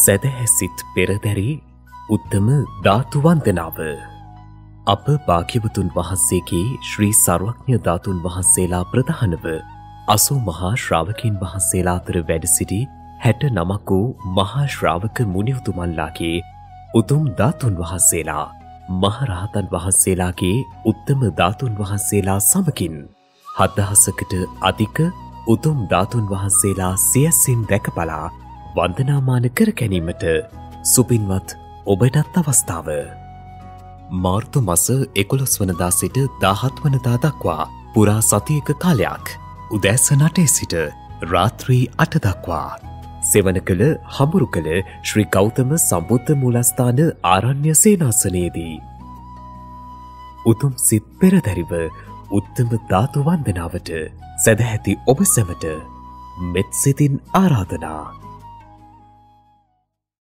සදහැසිත පෙරදරි උත්තම ධාතු වන්දනාව අප භාග්‍යවතුන් වහන්සේගේ ශ්‍රී සර්වඥ ධාතුන් වහන්සේලා ප්‍රධානව 80 මහා ශ්‍රාවකයන් වහන්සේලා අතර වැඩ සිටි 69 කෝ මහා ශ්‍රාවක මුනිවතුමන්ලාගේ උතුම් ධාතුන් වහන්සේලා මහරහතන් වහන්සේලාගේ උත්තම ධාතුන් වහන්සේලා සමගින් 7000කට අධික උතුම් ධාතුන් වහන්සේලා සියසින් දැකපලා वंदनामान कर ගැනීමට සුපින්වත් ඔබටත් අවස්ථාව මාර්තු මාස 11 වනදා සිට 17 වනදා දක්වා පුරා සතියක කාලයක් උදෑසන 8 සිට රාත්‍රී 8 දක්වා සෙවණකල හඹුරුකල ශ්‍රී ගෞතම සම්බුද්ධ මූලස්ථාන ආරණ්‍ය සේනාසනයේදී උතුම් සිත් පෙරදරිව උත්තම ධාතු වන්දනාවට සදැහැති ඔබ සැමට මෙත් සිතින් ආරාධනා।